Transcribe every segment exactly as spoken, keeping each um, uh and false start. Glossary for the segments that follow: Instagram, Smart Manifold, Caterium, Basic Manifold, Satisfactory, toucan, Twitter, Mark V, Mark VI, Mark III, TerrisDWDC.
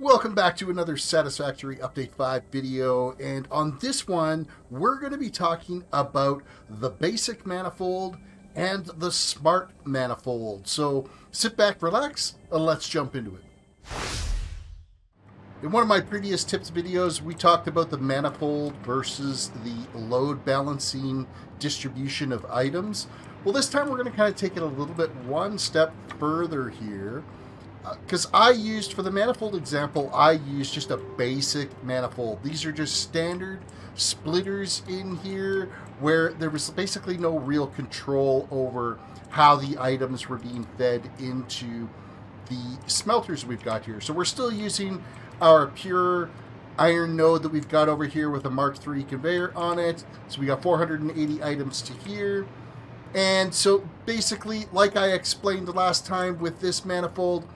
Welcome back to another Satisfactory Update five video, and on this one we're going to be talking about the Basic Manifold and the Smart Manifold. So sit back, relax, and let's jump into it. In one of my previous tips videos, we talked about the manifold versus the load balancing distribution of items. Well, this time we're going to kind of take it a little bit one step further here. Because uh, I used, for the manifold example, I used just a basic manifold. These are just standard splitters in here where there was basically no real control over how the items were being fed into the smelters we've got here. So we're still using our pure iron node that we've got over here with a Mark three conveyor on it. So we got four hundred eighty items to here. And so basically, like I explained the last time with this manifold,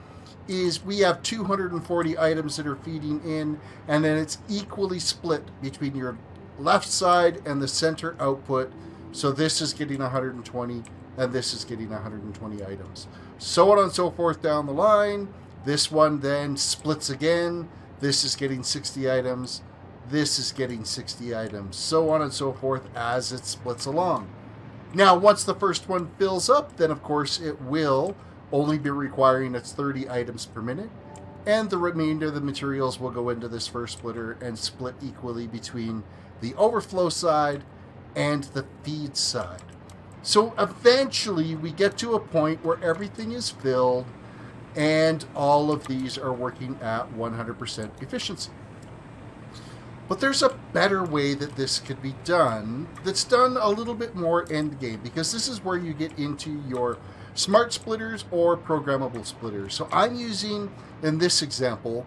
is we have two hundred forty items that are feeding in, and then it's equally split between your left side and the center output. So this is getting one hundred twenty and this is getting one hundred twenty items, so on and so forth down the line. This one then splits again. This is getting sixty items, this is getting sixty items, so on and so forth as it splits along. Now once the first one fills up, then of course it will only be requiring its thirty items per minute, and the remainder of the materials will go into this first splitter and split equally between the overflow side and the feed side. So eventually we get to a point where everything is filled and all of these are working at one hundred percent efficiency. But there's a better way that this could be done, that's done a little bit more end game, because this is where you get into your smart splitters or programmable splitters. So I'm using, in this example,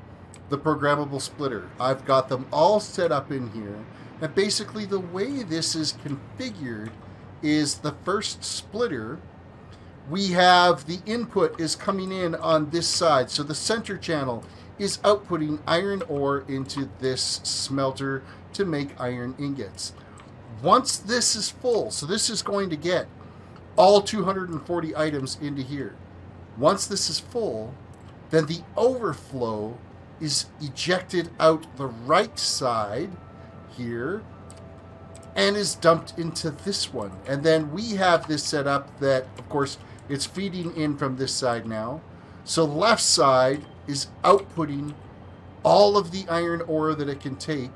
the programmable splitter. I've got them all set up in here, and basically the way this is configured is the first splitter, we have the input is coming in on this side, so the center channel is outputting iron ore into this smelter to make iron ingots. Once this is full, so this is going to get all two hundred forty items into here. Once this is full, then the overflow is ejected out the right side here and is dumped into this one. And then we have this set up that, of course, it's feeding in from this side now. So left side is outputting all of the iron ore that it can take.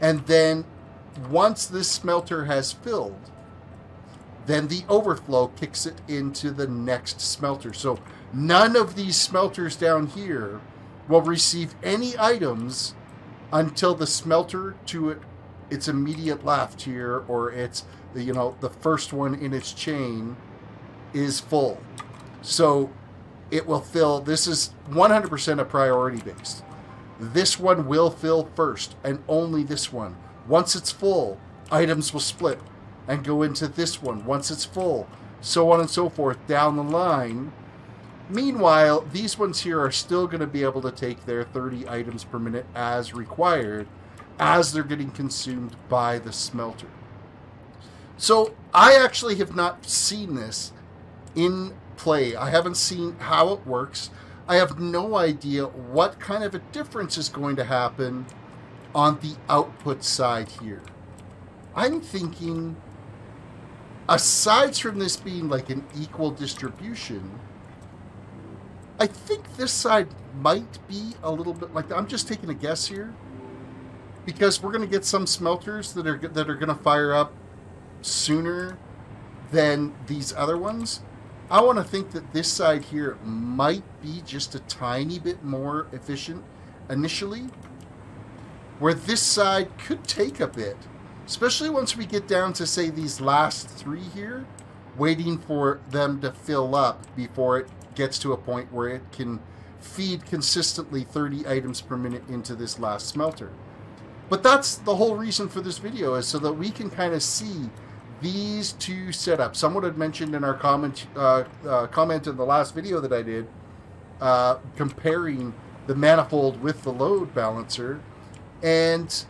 And then once this smelter has filled, then the overflow kicks it into the next smelter. So none of these smelters down here will receive any items until the smelter to it, its immediate left here, or it's, you know, the first one in its chain is full. So it will fill, this is one hundred percent a priority based. This one will fill first and only this one. Once it's full, items will split and go into this one once it's full, so on and so forth down the line. Meanwhile, these ones here are still going to be able to take their thirty items per minute as required, as they're getting consumed by the smelter. So I actually have not seen this in play. I haven't seen how it works. I have no idea what kind of a difference is going to happen on the output side here. I'm thinking, aside from this being like an equal distribution, I think this side might be a little bit like that. I'm just taking a guess here, because we're going to get some smelters that are that are going to fire up sooner than these other ones. I want to think that this side here might be just a tiny bit more efficient initially, where this side could take a bit, especially once we get down to, say, these last three here, waiting for them to fill up before it gets to a point where it can feed consistently thirty items per minute into this last smelter. But that's the whole reason for this video, is so that we can kind of see these two setups. Someone had mentioned in our comment, uh, uh, comment in the last video that I did, uh, comparing the manifold with the load balancer, and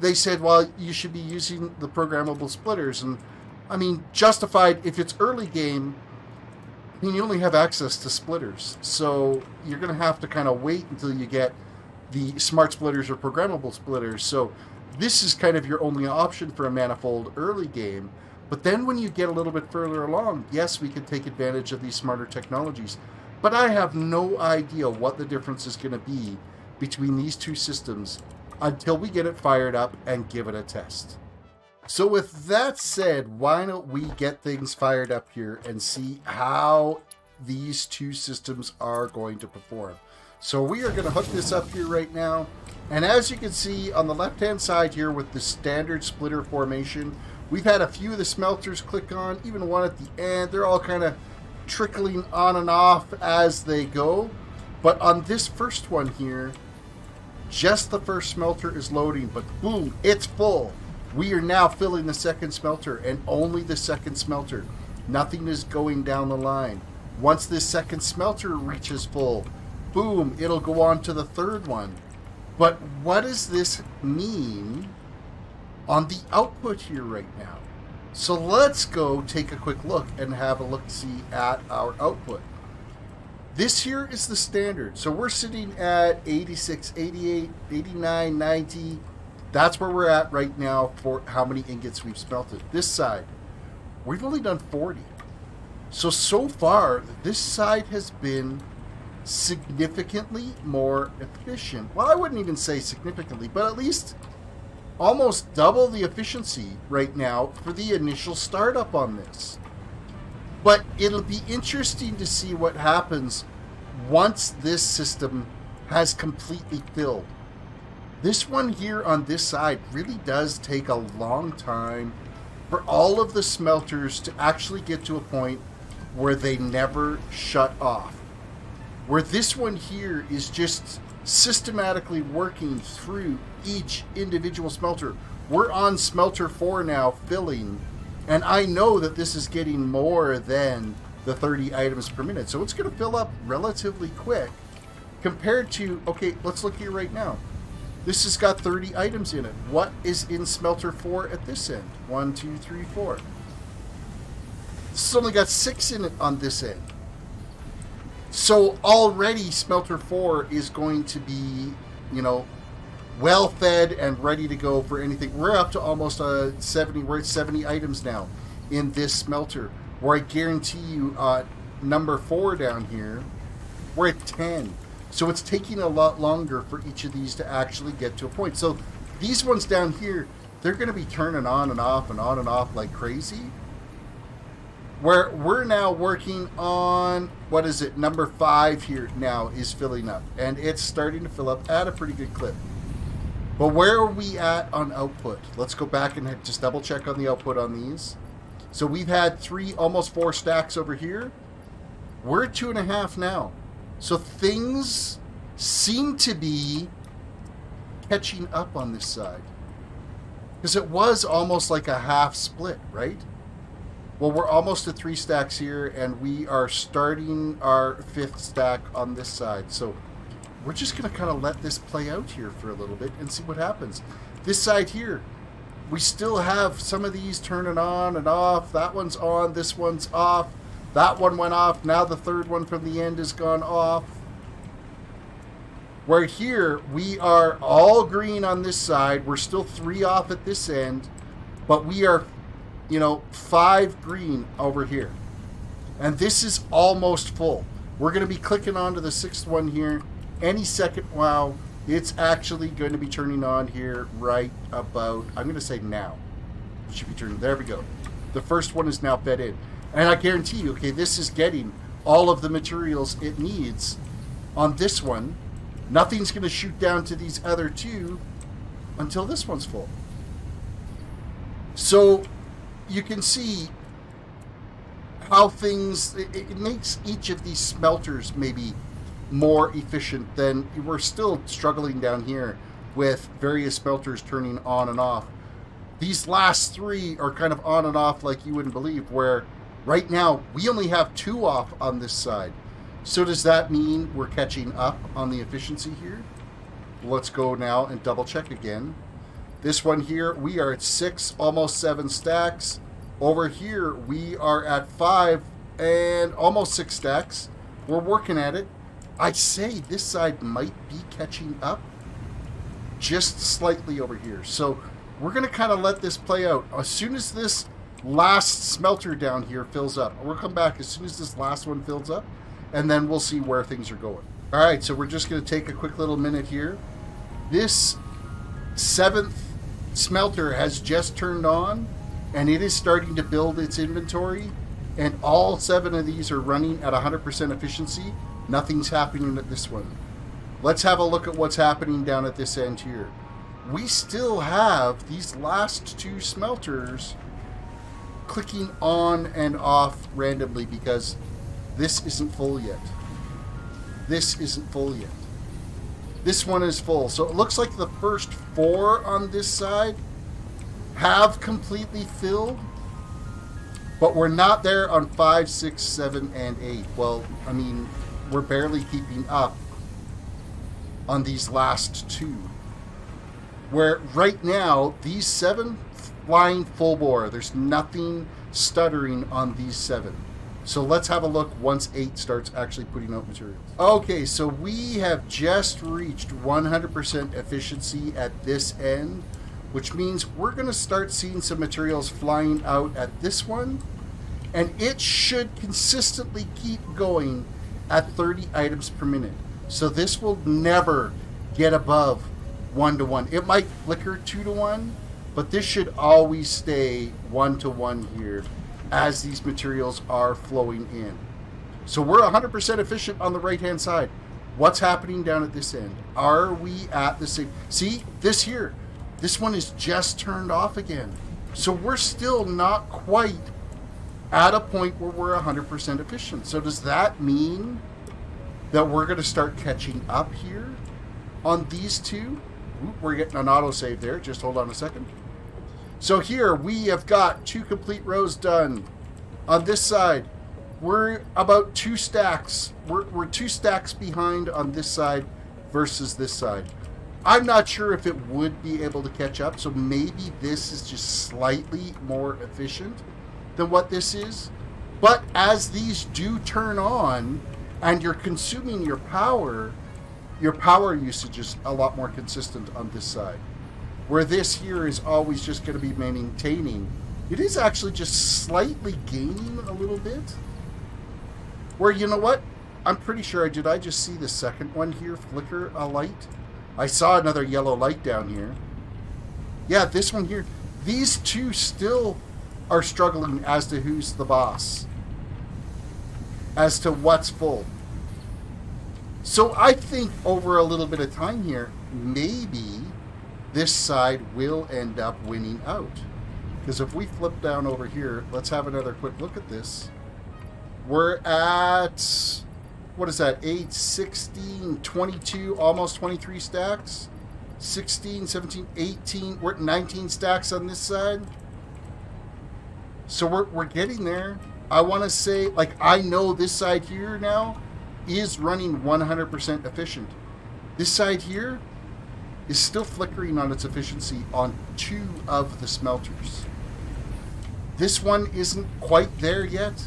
they said, well, you should be using the programmable splitters. And I mean, justified if it's early game, I mean, you only have access to splitters, so you're going to have to kind of wait until you get the smart splitters or programmable splitters. So this is kind of your only option for a manifold early game. But then when you get a little bit further along, yes, we can take advantage of these smarter technologies. But I have no idea what the difference is going to be between these two systems until we get it fired up and give it a test. So with that said, why don't we get things fired up here and see how these two systems are going to perform. So we are going to hook this up here right now. And as you can see on the left-hand side here with the standard splitter formation, we've had a few of the smelters click on, even one at the end. They're all kind of trickling on and off as they go. But on this first one here, just the first smelter is loading, but boom, it's full. We are now filling the second smelter, and only the second smelter. Nothing is going down the line. Once this second smelter reaches full, boom, it'll go on to the third one. But what does this mean on the output here right now? So let's go take a quick look and have a look-see at our output. This here is the standard. So we're sitting at eighty-six, eighty-eight, eighty-nine, ninety. That's where we're at right now for how many ingots we've smelted. This side, we've only done forty. So, so far, this side has been significantly more efficient. Well, I wouldn't even say significantly, but at least almost double the efficiency right now for the initial startup on this. But it'll be interesting to see what happens once this system has completely filled. This one here on this side really does take a long time for all of the smelters to actually get to a point where they never shut off. Where this one here is just systematically working through each individual smelter. We're on smelter four now, filling, and I know that this is getting more than the thirty items per minute. So it's going to fill up relatively quick compared to, okay, let's look here right now. This has got thirty items in it. What is in smelter four at this end? One, two, three, four. This has only got six in it on this end. So already smelter four is going to be, you know, well fed and ready to go for anything. We're up to almost uh, seventy. We're at seventy items now in this smelter. Where I guarantee you, uh, number four down here, we're at ten. So it's taking a lot longer for each of these to actually get to a point. So these ones down here, they're going to be turning on and off and on and off like crazy. Where we're now working on, what is it, number five here now is filling up. And it's starting to fill up at a pretty good clip. But where are we at on output? Let's go back and just double check on the output on these. So we've had three, almost four stacks over here. We're at two and a half now. So things seem to be catching up on this side. Because it was almost like a half split, right? Well, we're almost at three stacks here, and we are starting our fifth stack on this side. So we're just going to kind of let this play out here for a little bit and see what happens. This side here, we still have some of these turning on and off. That one's on, this one's off. That one went off. Now the third one from the end has gone off. Where here, we are all green on this side. We're still three off at this end. But we are, you know, five green over here. And this is almost full. We're going to be clicking on to the sixth one here. Any second, wow, it's actually going to be turning on here right about, I'm going to say now. It should be turning, there we go. The first one is now fed in. And I guarantee you, okay, this is getting all of the materials it needs on this one. Nothing's going to shoot down to these other two until this one's full. So you can see how things, it, it makes each of these smelters maybe more efficient than, we're still struggling down here with various smelters turning on and off. These last three are kind of on and off like you wouldn't believe, where right now, we only have two off on this side. So does that mean we're catching up on the efficiency here? Let's go now and double check again. This one here, we are at six, almost seven stacks. Over here, we are at five and almost six stacks. We're working at it. I'd say this side might be catching up just slightly over here. So we're going to kind of let this play out. As soon as this last smelter down here fills up, we'll come back as soon as this last one fills up, and then we'll see where things are going. All right, so we're just going to take a quick little minute here. This seventh smelter has just turned on, and it is starting to build its inventory, and all seven of these are running at one hundred percent efficiency. Nothing's happening at this one. Let's have a look at what's happening down at this end here. We still have these last two smelters clicking on and off randomly because this isn't full yet. This isn't full yet. This one is full. So it looks like the first four on this side have completely filled, but we're not there on five, six, seven, and eight. Well, I mean, we're barely keeping up on these last two, where right now these seven flying full bore. There's nothing stuttering on these seven. So let's have a look once eight starts actually putting out materials. Okay, so we have just reached one hundred percent efficiency at this end, which means we're going to start seeing some materials flying out at this one, and it should consistently keep going at thirty items per minute. So this will never get above one to one. It might flicker two to one, but this should always stay one to one here as these materials are flowing in. So we're one hundred percent efficient on the right-hand side. What's happening down at this end? Are we at the same? See, this here, this one is just turned off again. So we're still not quite at a point where we're one hundred percent efficient. So does that mean that we're gonna start catching up here on these two? Oop, we're getting an autosave there, just hold on a second. So here we have got two complete rows done. On this side, we're about two stacks. We're, we're two stacks behind on this side versus this side. I'm not sure if it would be able to catch up, so maybe this is just slightly more efficient than what this is. But as these do turn on and you're consuming your power, your power usage is a lot more consistent on this side, where this here is always just going to be maintaining. It is actually just slightly gaining a little bit, where, you know what, I'm pretty sure I did I just see the second one here flicker a light. I saw another yellow light down here. Yeah, this one here, these two still are struggling as to who's the boss, as to what's full. So I think over a little bit of time here, maybe this side will end up winning out. Because if we flip down over here, let's have another quick look at this. We're at, what is that, eight, sixteen, twenty-two, almost twenty-three stacks. sixteen, seventeen, eighteen, we're at nineteen stacks on this side. So we're, we're getting there. I want to say, like, I know this side here now is running one hundred percent efficient. This side here is still flickering on its efficiency on two of the smelters. This one isn't quite there yet,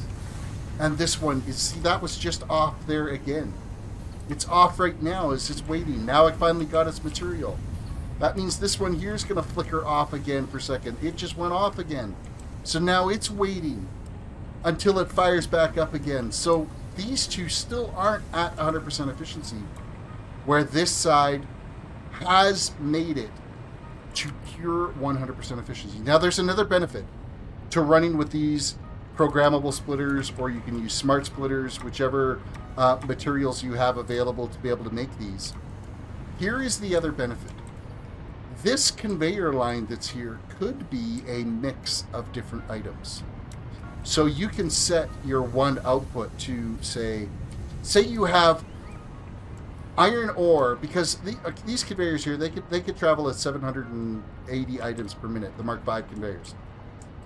and this one is, see, that was just off there again. It's off right now, it's just waiting. Now it finally got its material. That means this one here is going to flicker off again for a second. It just went off again. So now it's waiting until it fires back up again. So these two still aren't at one hundred percent efficiency, where this side has made it to pure one hundred percent efficiency. Now there's another benefit to running with these programmable splitters, or you can use smart splitters, whichever uh, materials you have available to be able to make these. Here is the other benefit. This conveyor line that's here could be a mix of different items. So you can set your one output to say, say you have iron ore, because the, uh, these conveyors here, they could, they could travel at seven hundred eighty items per minute, the Mark five conveyors.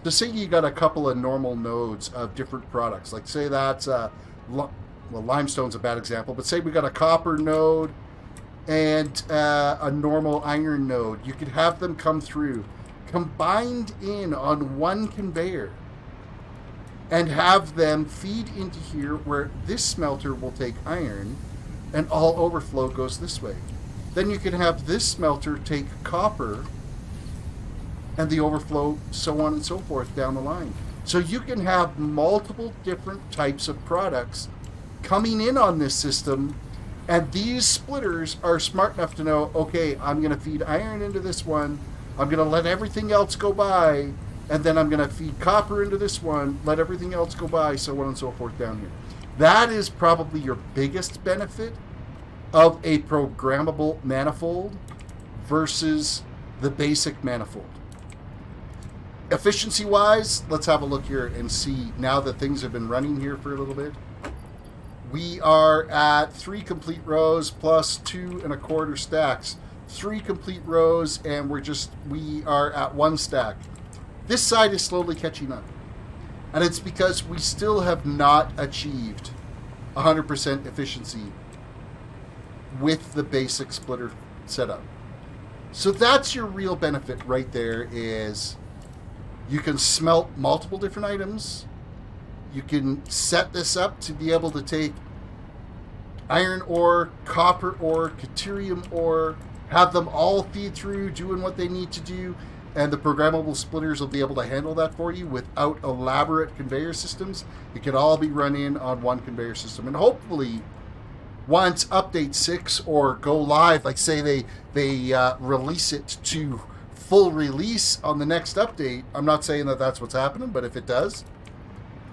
So say you got a couple of normal nodes of different products, like say that's, uh, well, limestone's a bad example, but say we got a copper node and uh, a normal iron node. You could have them come through, combined in on one conveyor. and have them feed into here where this smelter will take iron, and all overflow goes this way. Then you can have this smelter take copper, and the overflow, so on and so forth down the line. So you can have multiple different types of products coming in on this system, and these splitters are smart enough to know, okay, I'm going to feed iron into this one, I'm going to let everything else go by, and then I'm going to feed copper into this one, let everything else go by, so on and so forth down here. That is probably your biggest benefit of a programmable manifold versus the basic manifold. Efficiency-wise, let's have a look here and see, now that things have been running here for a little bit. We are at three complete rows plus two and a quarter stacks. Three complete rows, and we're just, we are at one stack. This side is slowly catching up, and it's because we still have not achieved one hundred percent efficiency with the basic splitter setup. So that's your real benefit right there, is you can smelt multiple different items. You can set this up to be able to take iron ore, copper ore, caterium ore, have them all feed through, doing what they need to do, and the programmable splitters will be able to handle that for you without elaborate conveyor systems. It can all be run in on one conveyor system. And hopefully, once update six or go live, like say they, they uh, release it to full release on the next update, I'm not saying that that's what's happening, but if it does,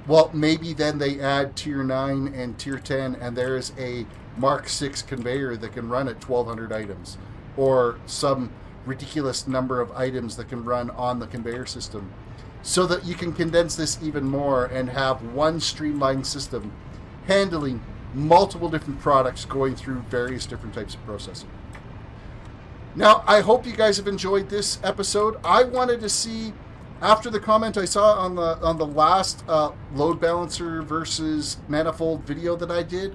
well, maybe then they add tier nine and tier ten, and there is a mark six conveyor that can run at twelve hundred items, or some ridiculous number of items that can run on the conveyor system, so that you can condense this even more and have one streamlined system handling multiple different products going through various different types of processing. Now, I hope you guys have enjoyed this episode. I wanted to see, after the comment I saw on the on the last uh, load balancer versus manifold video that I did,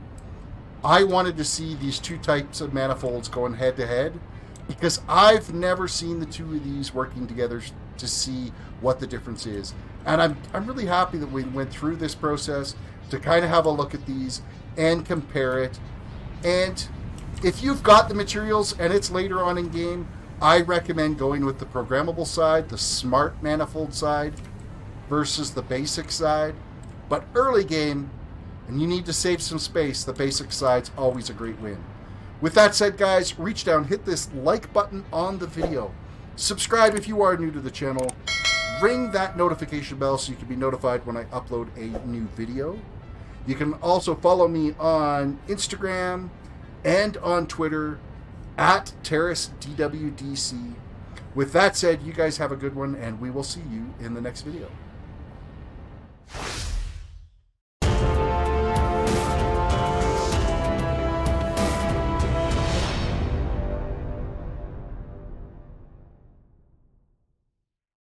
I wanted to see these two types of manifolds going head to head, because I've never seen the two of these working together to see what the difference is. And I'm, I'm really happy that we went through this process to kind of have a look at these and compare it. And if you've got the materials and it's later on in game, I recommend going with the programmable side, the smart manifold side versus the basic side. But early game, and you need to save some space, the basic side's always a great win. With that said, guys, reach down, hit this like button on the video. Subscribe if you are new to the channel. Ring that notification bell so you can be notified when I upload a new video. You can also follow me on Instagram and on Twitter, at Terris D W D C. With that said, you guys have a good one, and we will see you in the next video.